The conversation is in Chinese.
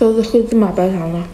这次黑芝麻白糖了。